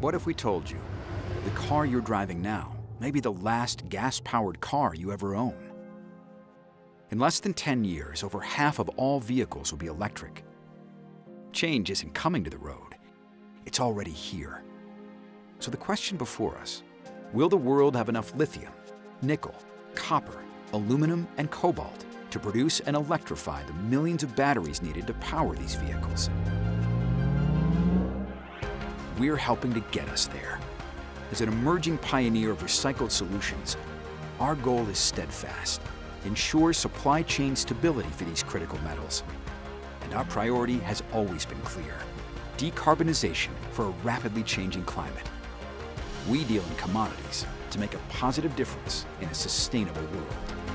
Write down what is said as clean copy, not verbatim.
What if we told you the car you're driving now may be the last gas-powered car you ever own? In less than 10 years, over half of all vehicles will be electric. Change isn't coming to the road. It's already here. So the question before us, will the world have enough lithium, nickel, copper, aluminum, and cobalt to produce and electrify the millions of batteries needed to power these vehicles? We're helping to get us there. As an emerging pioneer of recycled solutions, our goal is steadfast: ensure supply chain stability for these critical metals. And our priority has always been clear: decarbonization for a rapidly changing climate. We deal in commodities to make a positive difference in a sustainable world.